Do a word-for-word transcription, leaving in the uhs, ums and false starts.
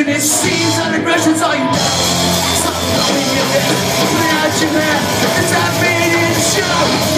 It seems that aggression's all you know. Stop coming in there, put out your man, it's happening in the show.